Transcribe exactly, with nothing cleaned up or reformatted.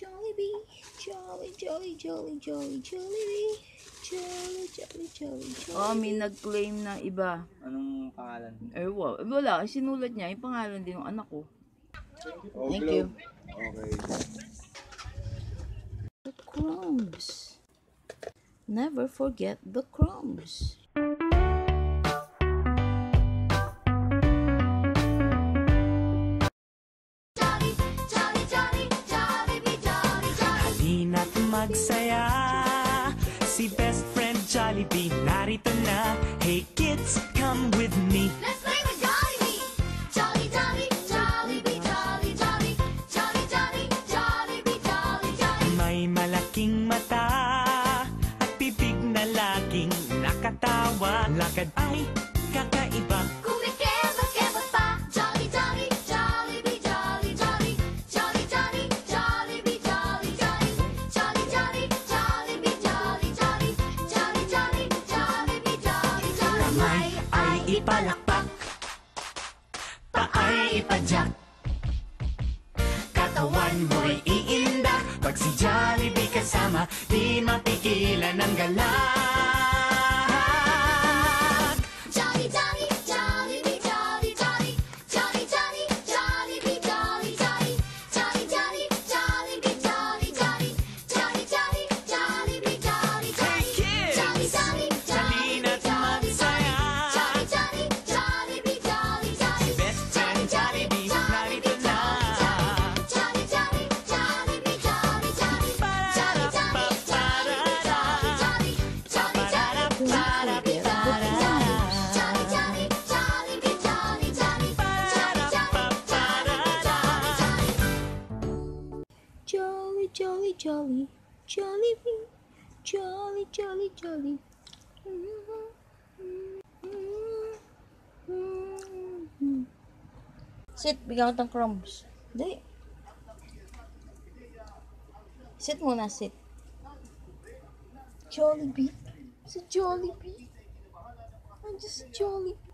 Jollibee, Jolly, Jolly, Jolly, Jolly, Jollibee, Jolly, Jolly, Jolly, Jolly. Oh, may nag-claim na iba. Anong pangalan? Eh, wala. Sinulat niya. Yung pangalan din ng anak ko. Oh, thank you. Okay. The crumbs. Never forget the crumbs. Magsaya, si best friend Jollibee narito na. Hey kids, come with me. Let's play with Jollibee. Jolly, Jolly, Jollibee, Jolly, Jolly, Jolly, Jolly, Jollibee, Jolly, Jolly. May malaking mata at bibig na laging nakatawa. Lakad ay kakaiba. Kumikeba-keba pa. Jolly, Jolly, Jollibee, Jolly, Jolly, Jolly, Jolly, Jollibee, Jolly, Jolly. Ipalakpak, paay ipadyak, katawan mo'y iinda. Pag si Jollibee kasama, di mapigilan ng galak. Jolly, Jolly, Jollibee, Jolly, Jolly, Jolly, Jolly, Jollibee, Jolly, Jolly, Jolly, Jolly, Jollibee, Jolly, Jolly, Jolly, Jolly, Jollibee, Jolly, Jolly, Jolly, Jolly. Jolly, Jolly, Jollibee, Jolly, Jolly, Jolly. Sit, bigyan ko ng crumbs. Dali. Sit muna, sit. Jollibee. Sa Jollibee. I'm just Jollibee.